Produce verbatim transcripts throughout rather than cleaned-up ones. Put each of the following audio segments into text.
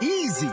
Easy. What?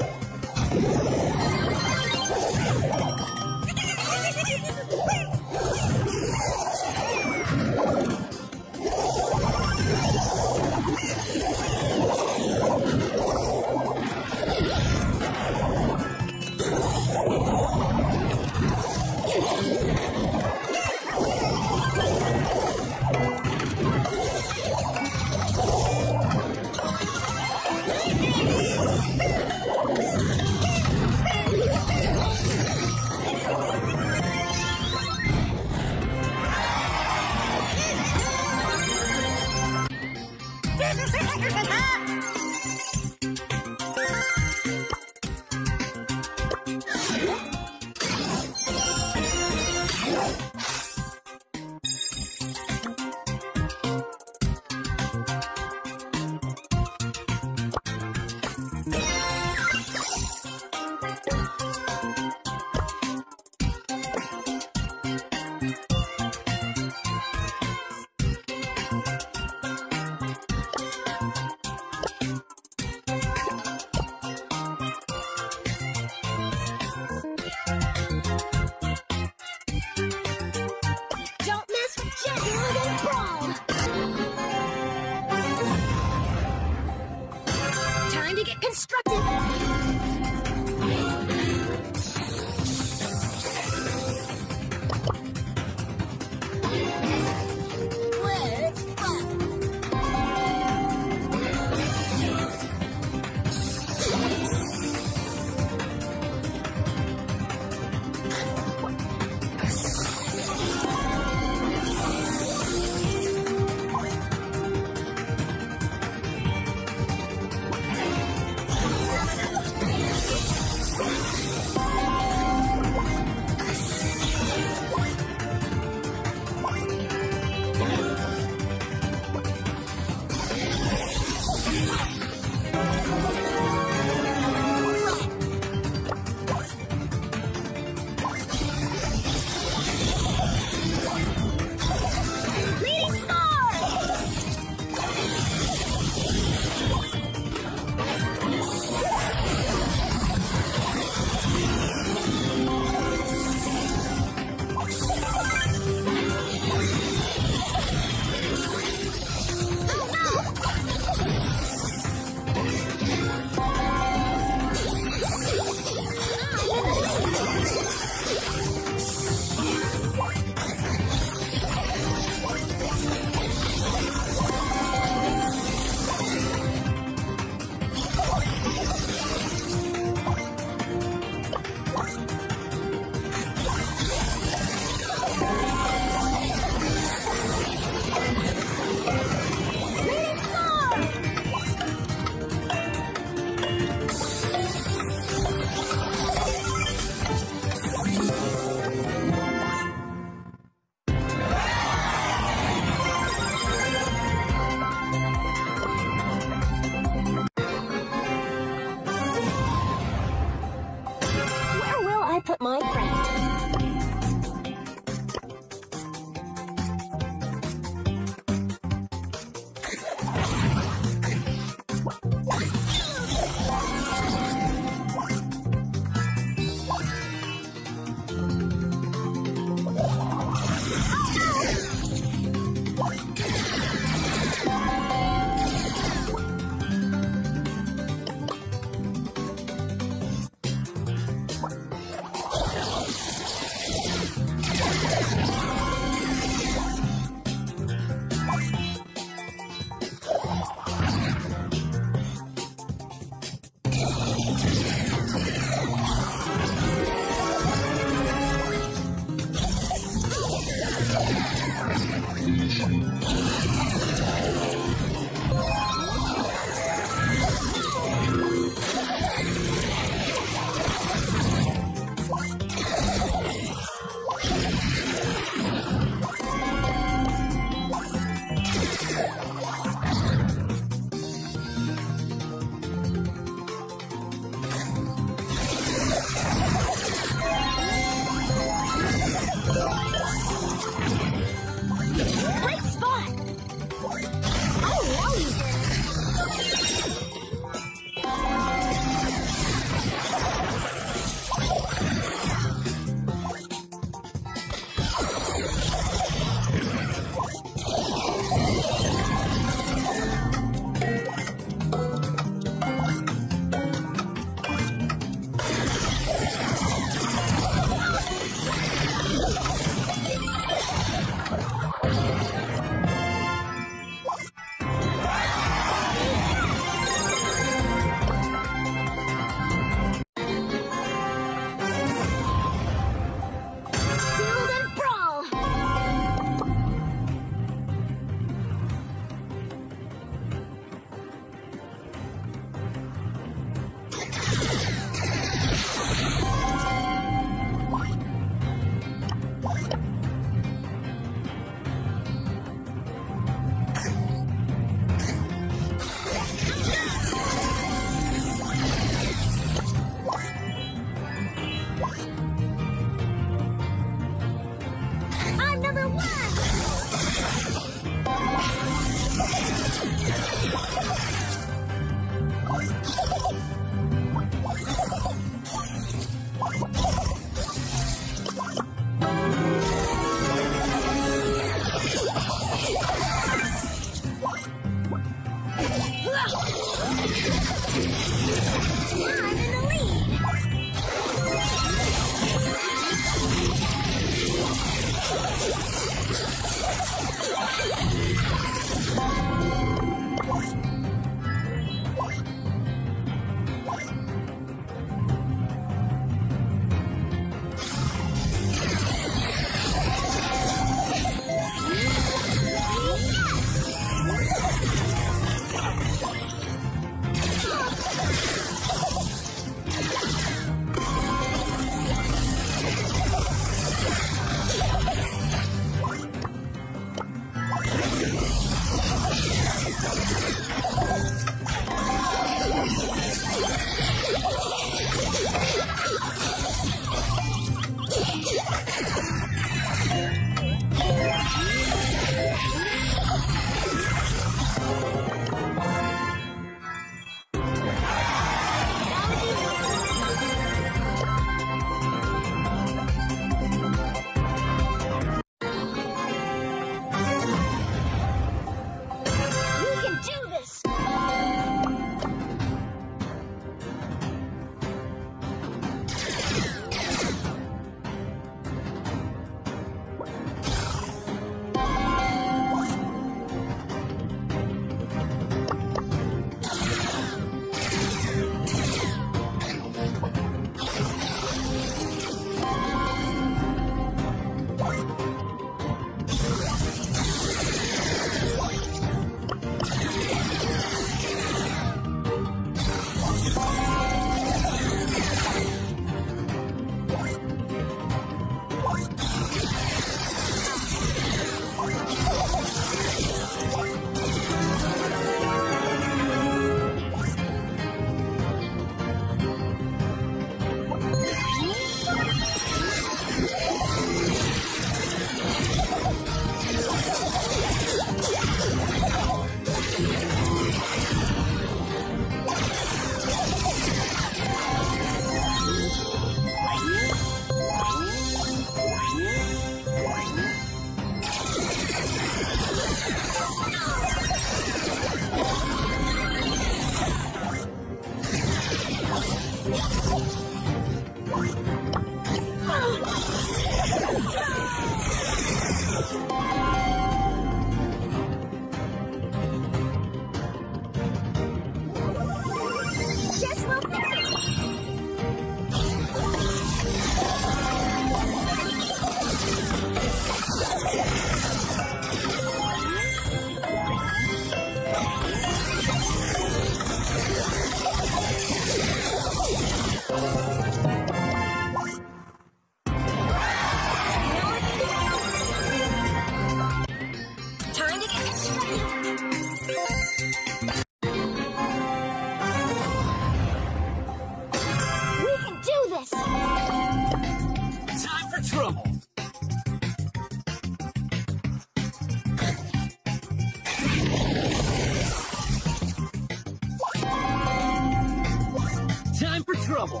trouble.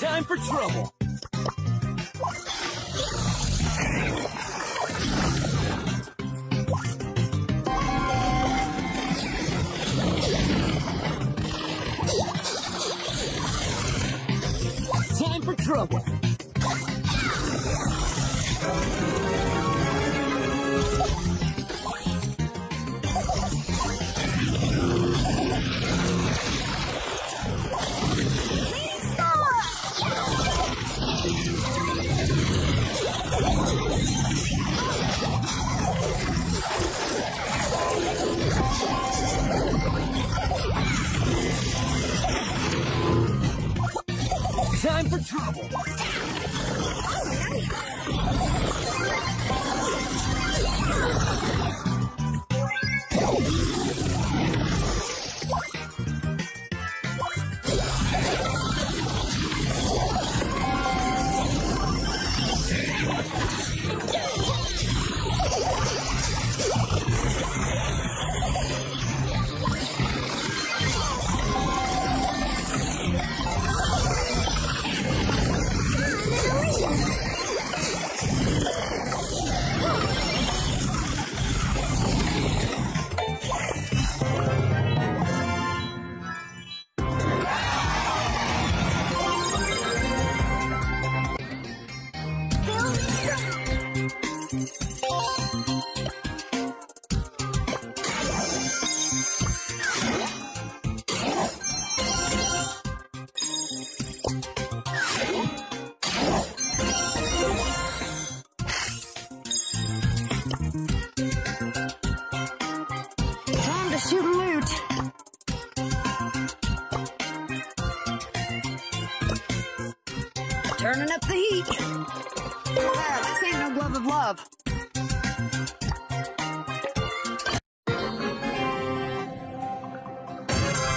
Time for trouble. Time for trouble. Time for trouble. Turning up the heat. Wow, this ain't no glove of love.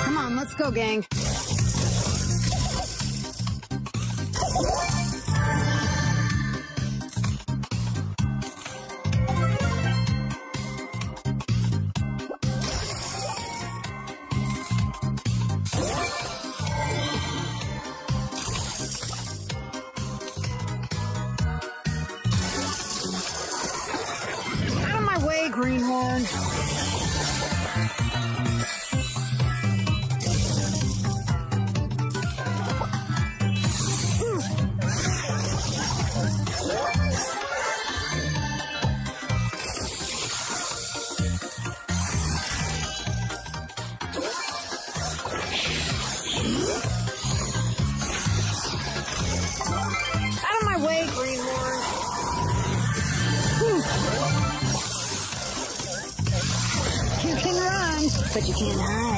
Come on, let's go, gang. Greenhorn. Out of my way, Greenhorn. You can run, but you can't run.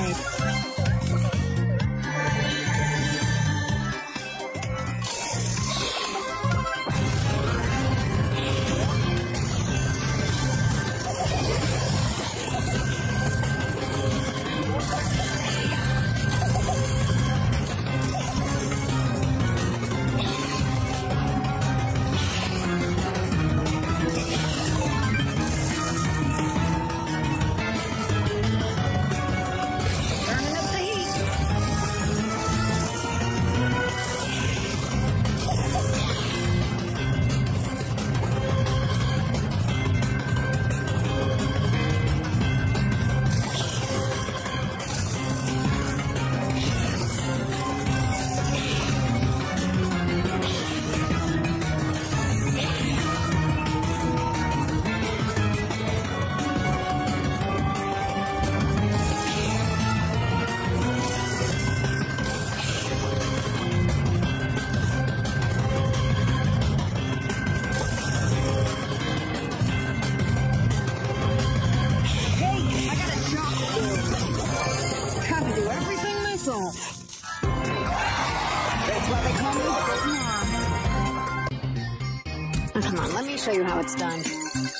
Come on, let me show you how it's done.